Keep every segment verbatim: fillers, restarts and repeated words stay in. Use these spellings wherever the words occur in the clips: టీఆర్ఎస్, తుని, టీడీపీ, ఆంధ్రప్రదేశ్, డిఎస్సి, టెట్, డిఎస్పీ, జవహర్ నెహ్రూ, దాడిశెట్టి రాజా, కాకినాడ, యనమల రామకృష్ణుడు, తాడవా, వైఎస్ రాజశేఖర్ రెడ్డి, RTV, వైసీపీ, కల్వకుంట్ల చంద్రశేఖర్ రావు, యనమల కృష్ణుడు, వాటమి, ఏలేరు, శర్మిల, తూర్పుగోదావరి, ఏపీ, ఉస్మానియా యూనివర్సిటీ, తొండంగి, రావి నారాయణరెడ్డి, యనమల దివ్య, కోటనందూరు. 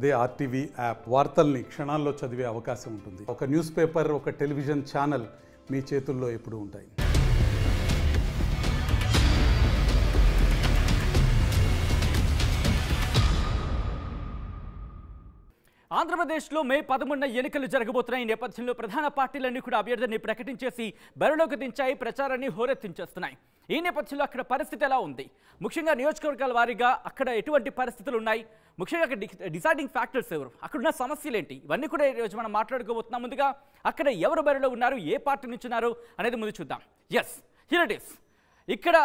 అదే RTV app వార్తల్ని క్షణాల్లో చదివే అవకాశం ఉంటుంది. ఒక న్యూస్ పేపర్, ఒక టెలివిజన్ ఛానల్ మీ చేతుల్లో ఎప్పుడూ ఉంటాయి. ఆంధ్రప్రదేశ్లో మే పదమూడున ఎన్నికలు జరగబోతున్నాయి. ఈ నేపథ్యంలో ప్రధాన పార్టీలన్నీ కూడా అభ్యర్థిని ప్రకటించేసి బరిలోకి దించాయి, ప్రచారాన్ని హోరెత్తించేస్తున్నాయి. ఈ నేపథ్యంలో అక్కడ పరిస్థితి ఎలా ఉంది, ముఖ్యంగా నియోజకవర్గాల వారీగా అక్కడ ఎటువంటి పరిస్థితులు ఉన్నాయి, ముఖ్యంగా అక్కడ డిసైడింగ్ ఫ్యాక్టర్స్ ఎవరు, అక్కడున్న సమస్యలు ఏంటి, ఇవన్నీ కూడా ఈరోజు మనం మాట్లాడుకోబోతున్నాం. ముందుగా అక్కడ ఎవరు బరిలో ఉన్నారు, ఏ పార్టీ నుంచి ఉన్నారు అనేది ముందు చూద్దాం. Yes, here it is. ఇక్కడ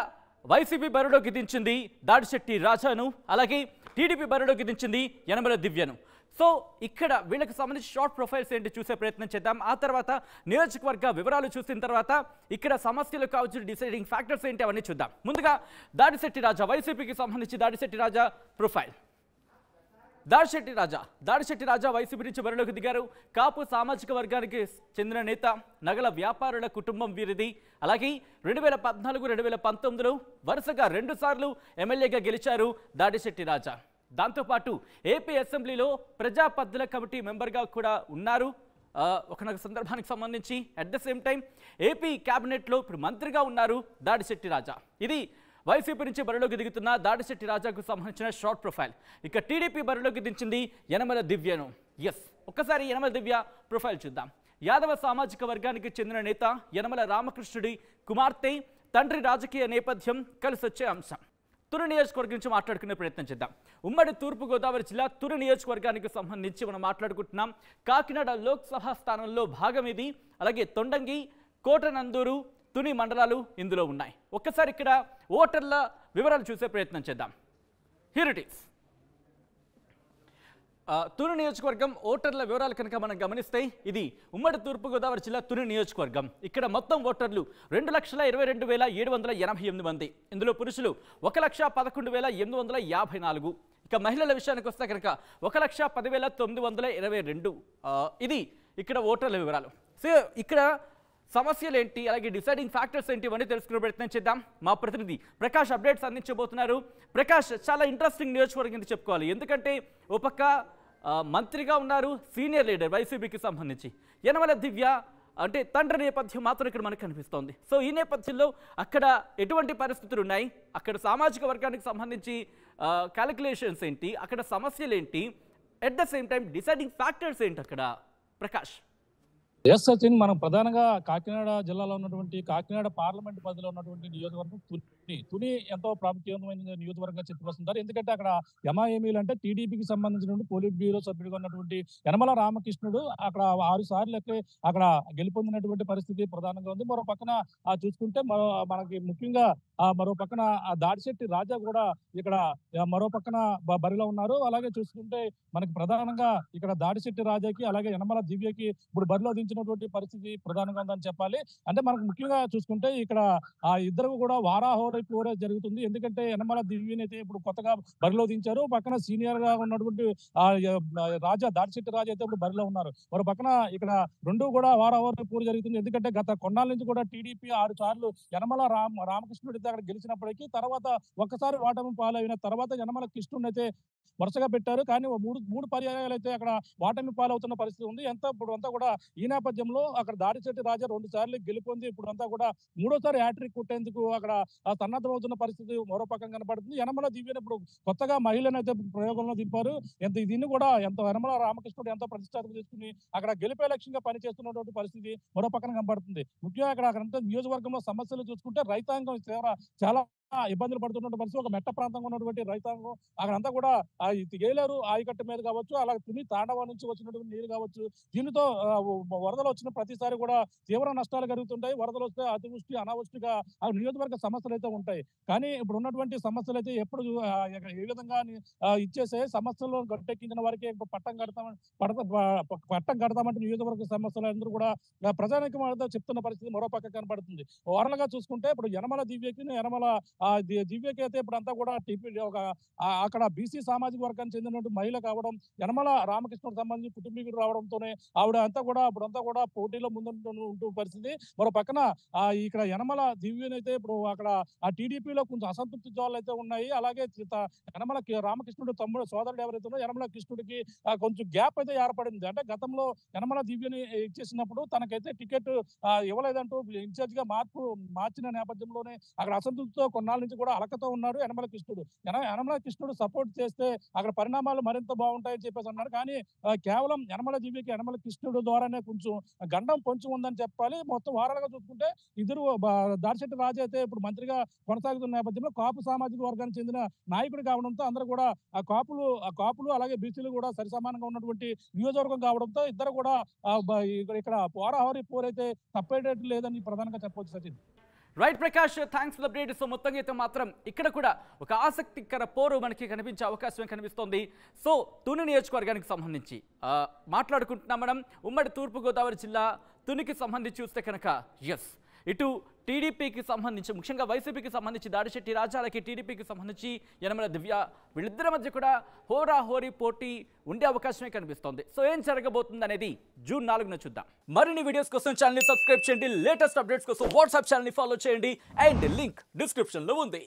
వైసీపీ బరిలోకి దించింది దాడిశెట్టి రాజాను, అలాగే టీడీపీ బరిలోకి దించింది యనమల దివ్యను. సో ఇక్కడ వీళ్ళకి సంబంధించి షార్ట్ ప్రొఫైల్స్ ఏంటి చూసే ప్రయత్నం చేద్దాం. ఆ తర్వాత నియోజకవర్గ వివరాలు చూసిన తర్వాత ఇక్కడ సమస్యలు కావచ్చు, డిసైడింగ్ ఫ్యాక్టర్స్ ఏంటి అవన్నీ చూద్దాం. ముందుగా దాడిశెట్టి రాజా, వైసీపీకి సంబంధించి దాడిశెట్టి రాజా ప్రొఫైల్. దాడిశెట్టి రాజా దాడిశెట్టి రాజా వైసీపీ నుంచి బరిలోకి దిగారు. కాపు సామాజిక వర్గానికి చెందిన నేత, నగల వ్యాపారుల కుటుంబం వీరిది. అలాగే రెండు వేల పద్నాలుగు రెండు వేల పంతొమ్మిదిలో వరుసగా రెండు సార్లు ఎమ్మెల్యేగా గెలిచారు దాడిశెట్టి రాజా. దాంతోపాటు ఏపీ అసెంబ్లీలో ప్రజా పద్దుల కమిటీ మెంబర్గా కూడా ఉన్నారు ఒకనొక సందర్భానికి సంబంధించి. At the same time ఏపీ క్యాబినెట్లో ఇప్పుడు మంత్రిగా ఉన్నారు దాడిశెట్టి రాజా. ఇది వైసీపీ నుంచి బరిలోకి దిగుతున్న దాడిశెట్టి రాజాకు సంబంధించిన షార్ట్ ప్రొఫైల్. ఇక టీడీపీ బరిలోకి దించింది యనమల దివ్యను. ఎస్, ఒక్కసారి యనమల దివ్య ప్రొఫైల్ చూద్దాం. యాదవ సామాజిక వర్గానికి చెందిన నేత, యనమల రామకృష్ణుడి కుమార్తె, తండ్రి రాజకీయ నేపథ్యం కలిసొచ్చే అంశం. తురు నియోజకవర్గం నుంచి మాట్లాడుకునే ప్రయత్నం చేద్దాం. ఉమ్మడి తూర్పుగోదావరి జిల్లా తురు నియోజకవర్గానికి సంబంధించి మనం మాట్లాడుకుంటున్నాం. కాకినాడ లోక్సభ స్థానంలో భాగం ఇది. అలాగే తొండంగి, కోటనందూరు, తుని మండలాలు ఇందులో ఉన్నాయి. ఒక్కసారి ఇక్కడ ఓటర్ల వివరాలు చూసే ప్రయత్నం చేద్దాం. Here it is. తుని నియోజకవర్గం ఓటర్ల వివరాలు కనుక మనం గమనిస్తే, ఇది ఉమ్మడి తూర్పుగోదావరి జిల్లా తుని నియోజకవర్గం. ఇక్కడ మొత్తం ఓటర్లు రెండు లక్షల ఇరవై రెండు వేల ఏడు వందల ఎనభై ఎనిమిది మంది. ఇందులో పురుషులు ఒక లక్ష పదకొండు వేల ఎనిమిది వందల యాభై నాలుగు. ఇక మహిళల విషయానికి వస్తే కనుక ఒక లక్ష పదివేల తొమ్మిది వందల ఇరవై రెండు. ఇది ఇక్కడ ఓటర్ల వివరాలు. సో ఇక్కడ సమస్యలు ఏంటి, అలాగే డిసైడింగ్ ఫ్యాక్టర్స్ ఏంటి ఇవన్నీ తెలుసుకునే ప్రయత్నం చేద్దాం. మా ప్రతినిధి ప్రకాష్ అప్డేట్స్ అందించబోతున్నారు. ప్రకాష్, చాలా ఇంట్రెస్టింగ్ నియోజకవర్గం అని చెప్పుకోవాలి. ఎందుకంటే ఓ పక్క మంత్రిగా ఉన్నారు సీనియర్ లీడర్ వైసీపీకి సంబంధించి, యనమల దివ్య అంటే తండ్రి నేపథ్యం మాత్రం ఇక్కడ మనకు కనిపిస్తోంది. సో ఈ నేపథ్యంలో అక్కడ ఎటువంటి పరిస్థితులు ఉన్నాయి, అక్కడ సామాజిక వర్గానికి సంబంధించి క్యాలిక్యులేషన్స్ ఏంటి, అక్కడ సమస్యలు ఏంటి, at the same time deciding factors ఏంటి అక్కడ ప్రకాష్? ఎస్ సచిన్, మనం ప్రధానంగా కాకినాడ జిల్లాలో ఉన్నటువంటి కాకినాడ పార్లమెంట్ పరిధిలో ఉన్నటువంటి నియోజకవర్గం తుని. తుని ఎంతో ప్రాముఖ్యమైన నియోజకవర్గంగా చెప్పుకొస్తున్నారు. ఎందుకంటే అక్కడ ఎమాఏమీలు అంటే టీడీపీకి సంబంధించినటువంటి పోలిట్ బ్యూరో సభ్యుడిగా ఉన్నటువంటి యనమల రామకృష్ణుడు అక్కడ ఆరు సార్లు అక్కడ గెలుపొందినటువంటి పరిస్థితి ప్రధానంగా ఉంది. మరో పక్కన చూసుకుంటే మరో మనకి ముఖ్యంగా మరో పక్కన దాడిశెట్టి రాజా కూడా ఇక్కడ మరో పక్కన బరిలో ఉన్నారు. అలాగే చూసుకుంటే మనకి ప్రధానంగా ఇక్కడ దాడిశెట్టి రాజాకి అలాగే యనమల దివ్యకి ఇప్పుడు బరిలో టువంటి పరిస్థితి ప్రధానంగా ఉందని చెప్పాలి. అంటే మనకు ముఖ్యంగా చూసుకుంటే ఇక్కడ ఆ ఇద్దరు కూడా వారాహోర పోరే జరుగుతుంది. ఎందుకంటే యనమల దివ్యనైతే ఇప్పుడు కొత్తగా బరిలో దించారు, పక్కన సీనియర్ గా ఉన్నటువంటి రాజా దాడిశెట్టి రాజా అయితే ఇప్పుడు బరిలో ఉన్నారు. మరో పక్కన ఇక్కడ రెండు కూడా వారాహోర పోరు జరుగుతుంది. ఎందుకంటే గత కొన్నాళ్ళ నుంచి కూడా టీడీపీ ఆరు సార్లు యనమల రామ రామకృష్ణుడు అయితే అక్కడ గెలిచినప్పటికీ తర్వాత ఒక్కసారి వాటమి పాలైన తర్వాత యనమల కృష్ణుడు అయితే వరుసగా పెట్టారు. కానీ మూడు మూడు పర్యాయాలు అయితే అక్కడ వాటమి పాలవుతున్న పరిస్థితి ఉంది. ఎంత ఇప్పుడు అంతా కూడా ఈ నేపథ్యంలో అక్కడ దాడిశెట్టి రాజా రెండు సార్లు గెలుపొంది ఇప్పుడు అంతా కూడా మూడోసారి హ్యాట్రిక్ కొట్టేందుకు అక్కడ సన్నద్ధమవుతున్న పరిస్థితి మరో పక్కన కనపడుతుంది. యనమల దివ్యను ఇప్పుడు కొత్తగా మహిళను అయితే ప్రయోగంలో దింపారు. ఎంత దీన్ని కూడా ఎంతో యనమల రామకృష్ణుడు ఎంతో ప్రతిష్టాత్మక చేసుకుని అక్కడ గెలిపే లక్ష్యంగా పనిచేస్తున్నటువంటి పరిస్థితి మరో పక్కన కనపడుతుంది. ముఖ్యంగా అక్కడ అక్కడ నియోజకవర్గంలో సమస్యలు చూసుకుంటే రైతాంగం చాలా ఇబ్బందులు పడుతున్న పరిస్థితి. ఒక మెట్ట ప్రాంతంగా ఉన్నటువంటి రైతాంగం అక్కడంతా కూడా ఏలేరు ఆయకట్టు మీద కావచ్చు, అలాగే తుని తాడవా నుంచి వచ్చినటువంటి నీరు కావచ్చు, దీనితో వరదలు వచ్చిన ప్రతిసారి కూడా తీవ్ర నష్టాలు కలుగుతుంటాయి. వరదలు వస్తే అతివృష్టి అనావృష్టిగా ఆ నియోజకవర్గ సమస్యలు అయితే ఉంటాయి. కానీ ఇప్పుడు ఉన్నటువంటి సమస్యలు అయితే ఎప్పుడు ఏ విధంగా ఇచ్చేసే సమస్యలు గట్టెక్కించిన వారికి పట్టం కడతామని పడత పట్టం కడతామంటే నియోజకవర్గ సమస్యలు అందరూ కూడా ప్రజానికి చెప్తున్న పరిస్థితి మరో పక్క కనపడుతుంది. ఓవరాల్గా చూసుకుంటే ఇప్పుడు యనమల దివ్యకి యనమల ఆ దివ్యకి అయితే ఇప్పుడంతా కూడా టీపీ ఒక అక్కడ బీసీ సామాజిక వర్గానికి చెందినటువంటి మహిళ కావడం, యనమల రామకృష్ణుడు సంబంధించి కుటుంబీకుడు రావడంతోనే ఆవిడ అంతా కూడా ఇప్పుడంతా కూడా పోటీలో ముందు ఉంటూ పరిస్థితి. మరో పక్కన ఇక్కడ యనమల దివ్యనైతే ఇప్పుడు అక్కడ ఆ టీడీపీలో కొంచెం అసంతృప్తి జ్వాలలు అయితే ఉన్నాయి. అలాగే యనమల రామకృష్ణుడు తమ్ముడు సోదరుడు ఎవరైతే ఉన్నారో యనమల కృష్ణుడికి కొంచెం గ్యాప్ అయితే ఏర్పడింది. అంటే గతంలో యనమల దివ్యని ఇచ్చేసినప్పుడు తనకైతే టికెట్ ఇవ్వలేదంటూ ఇన్ఛార్జ్ గా మార్పు మార్చిన నేపథ్యంలోనే అక్కడ అసంతృప్తితో కొన్నాళ్ళ నుంచి కూడా అలకతో ఉన్నాడు యనమల కృష్ణుడు. యనమల కృష్ణుడు సపోర్ట్ చేస్తే అక్కడ పరిణామాలు మరింత బాగుంటాయని చెప్పేసి అన్నారు. కానీ కేవలం యనమల దివ్యకి యనమల కృష్ణుడు ద్వారానే కొంచెం గండం పొంచి ఉందని చెప్పాలి. మొత్తం వారాలుగా చూసుకుంటే ఇద్దరు దాడిశెట్టి రాజా అయితే ఇప్పుడు మంత్రిగా కొనసాగుతున్న నేపథ్యంలో కాపు సామాజిక వర్గానికి చెందిన నాయకుడు కావడంతో అందరూ కూడా ఆ కాపులు ఆ కాపులు అలాగే బీసీలు కూడా సరి సమానంగా ఉన్నటువంటి నియోజకవర్గం కావడంతో ఇద్దరు కూడా ఇక్కడ పోరాహోరీ పోరైతే తప్పేటట్టు లేదని ప్రధానంగా చెప్పవచ్చు. Sachin right Prakash, thanks for update. So మొత్తంగా అయితే మాత్రం ఇక్కడ కూడా ఒక ఆసక్తికర పోరు మనకి కనిపించే అవకాశం కనిపిస్తోంది. సో తుని నియోజకవర్గానికి సంబంధించి మాట్లాడుకుంటున్నాం మనం. ఉమ్మడి తూర్పుగోదావరి జిల్లా తునికి సంబంధించి చూస్తే కనుక ఎస్ ఇటు టీడీపీకి సంబంధించి ముఖ్యంగా వైసీపీకి సంబంధించి దాడిశెట్టి రాజాలకి, టీడీపీకి సంబంధించి యనమల దివ్య వీళ్ళిద్దరి మధ్య కూడా హోరా హోరీ పోటీ ఉండే అవకాశమే కనిపిస్తోంది. సో ఏం జరగబోతుంది అనేది జూన్ నాలుగున చూద్దాం. మరిన్ని వీడియోస్ కోసం ఛానల్ని సబ్స్క్రైబ్ చేయండి. లేటెస్ట్ అప్డేట్స్ కోసం వాట్సాప్ ఛానల్ని ఫాలో చేయండి అండ్ లింక్ డిస్క్రిప్షన్లో ఉంది.